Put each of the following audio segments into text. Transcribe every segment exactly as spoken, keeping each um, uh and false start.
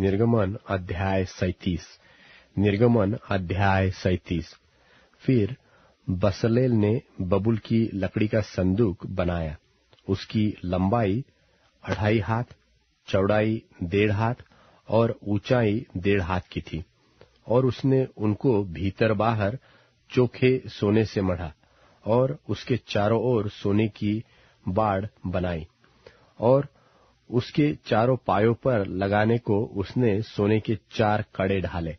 निर्गमन अध्याय सैतीस, निर्गमन अध्याय सैतीस। फिर बसलेल ने बबुल की लकड़ी का संदूक बनाया। उसकी लंबाई अढ़ाई हाथ, चौड़ाई डेढ़ हाथ और ऊंचाई डेढ़ हाथ की थी, और उसने उनको भीतर बाहर चोखे सोने से मढ़ा और उसके चारों ओर सोने की बाड़ बनाई, और उसके चारों पायों पर लगाने को उसने सोने के चार कड़े ढाले।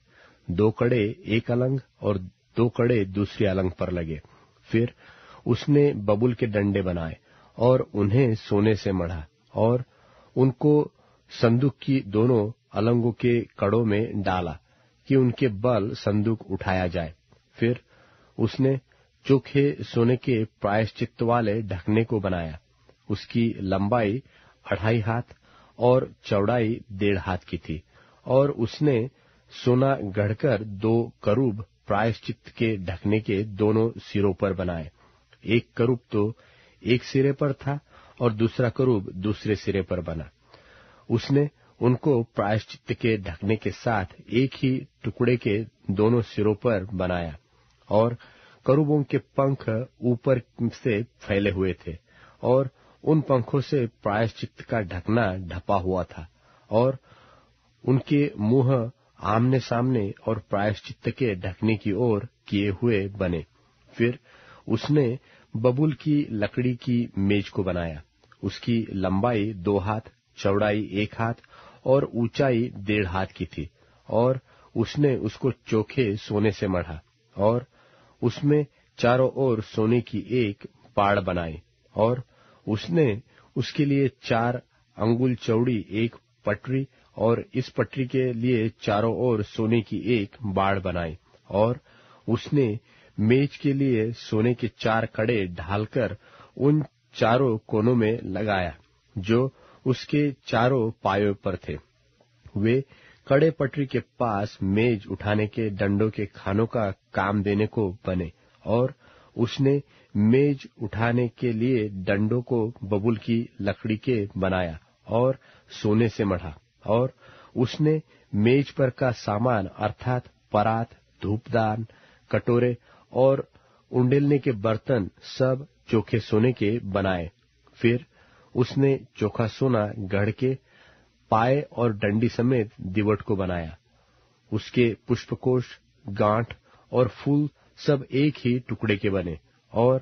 दो कड़े एक अलंग और दो कड़े दूसरे अलंग पर लगे। फिर उसने बबुल के डंडे बनाए और उन्हें सोने से मढ़ा, और उनको संदूक की दोनों अलंगों के कड़ों में डाला कि उनके बल संदूक उठाया जाए। फिर उसने चोखे सोने के प्रायश्चित वाले ढकने को बनाया। उसकी लंबाई अढ़ाई हाथ और चौड़ाई डेढ़ हाथ की थी, और उसने सोना गढ़कर दो करूब प्रायश्चित के ढकने के दोनों सिरों पर बनाए। एक करूब तो एक सिरे पर था और दूसरा करूब दूसरे सिरे पर बना। उसने उनको प्रायश्चित के ढकने के साथ एक ही टुकड़े के दोनों सिरों पर बनाया, और करूबों के पंख ऊपर से फैले हुए थे, और उन पंखों से प्रायश्चित का ढकना ढपा हुआ था, और उनके मुंह आमने सामने और प्रायश्चित के ढकने की ओर किए हुए बने। फिर उसने बबूल की लकड़ी की मेज को बनाया। उसकी लंबाई दो हाथ, चौड़ाई एक हाथ और ऊंचाई डेढ़ हाथ की थी, और उसने उसको चोखे सोने से मढ़ा, और उसमें चारों ओर सोने की एक पाड़ बनाई, और उसने उसके लिए चार अंगुल चौड़ी एक पटरी और इस पटरी के लिए चारों ओर सोने की एक बाड़ बनाई, और उसने मेज के लिए सोने के चार कड़े ढालकर उन चारों कोनों में लगाया जो उसके चारों पायों पर थे। वे कड़े पटरी के पास मेज उठाने के डंडों के खानों का काम देने को बने, और उसने मेज उठाने के लिए डंडों को बबूल की लकड़ी के बनाया और सोने से मढ़ा, और उसने मेज पर का सामान अर्थात परात, धूपदान, कटोरे और उंडेलने के बर्तन सब चोखे सोने के बनाए। फिर उसने चोखा सोना गढ़ के पाए और डंडी समेत दिवट को बनाया। उसके पुष्पकोष, गांठ और फूल सब एक ही टुकड़े के बने, और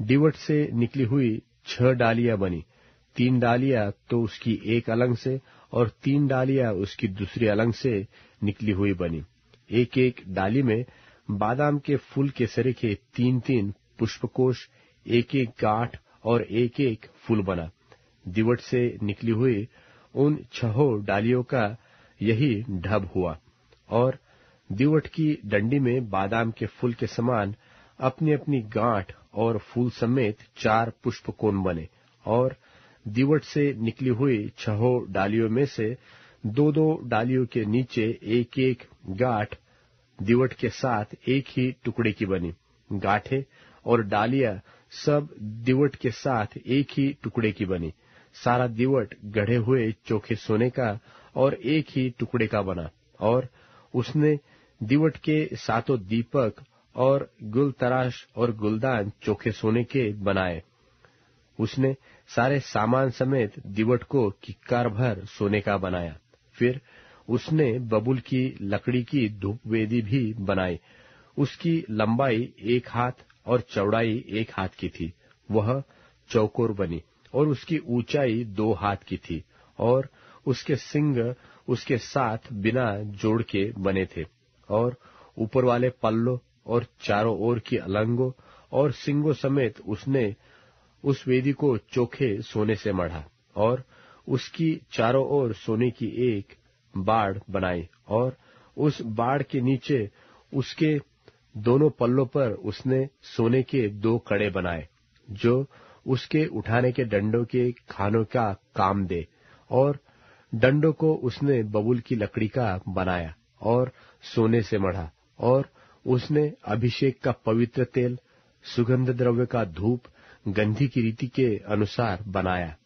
दिवट से निकली हुई छह डालियां बनी। तीन डालियां तो उसकी एक अलंग से और तीन डालियां उसकी दूसरी अलंग से निकली हुई बनी। एक एक डाली में बादाम के फूल के सरे के तीन तीन पुष्पकोष, एक एक गांठ और एक एक फूल बना। दिवट से निकली हुई उन छहों डालियों का यही ढब हुआ, और दिवट की डंडी में बादाम के फूल के समान अपनी अपनी गांठ और फूल समेत चार पुष्पकोण बने, और दिवट से निकली हुई छहों डालियों में से दो दो डालियों के नीचे एक एक गांठ दिवट के साथ एक ही टुकड़े की बनी। गांठे और डालियां सब दिवट के साथ एक ही टुकड़े की बनी। सारा दिवट गढ़े हुए चोखे सोने का और एक ही टुकड़े का बना, और उसने दिवट के सातों दीपक और गुल तराश और गुलदान चोखे सोने के बनाए। उसने सारे सामान समेत दिवट को किक्कार भर सोने का बनाया। फिर उसने बबूल की लकड़ी की धूपवेदी भी बनाई। उसकी लंबाई एक हाथ और चौड़ाई एक हाथ की थी, वह चौकोर बनी, और उसकी ऊंचाई दो हाथ की थी, और उसके सिंग उसके साथ बिना जोड़ के बने थे, और ऊपर वाले पल्लों और चारों ओर की अलंगों और सिंगों समेत उसने उस वेदी को चोखे सोने से मढ़ा, और उसकी चारों ओर सोने की एक बाड़ बनाई, और उस बाड़ के नीचे उसके दोनों पल्लों पर उसने सोने के दो कड़े बनाए जो उसके उठाने के डंडों के खानों का काम दे, और डंडों को उसने बबूल की लकड़ी का बनाया और सोने से मढ़ा, और उसने अभिषेक का पवित्र तेल, सुगंध द्रव्य का धूप, गंधी की रीति के अनुसार बनाया।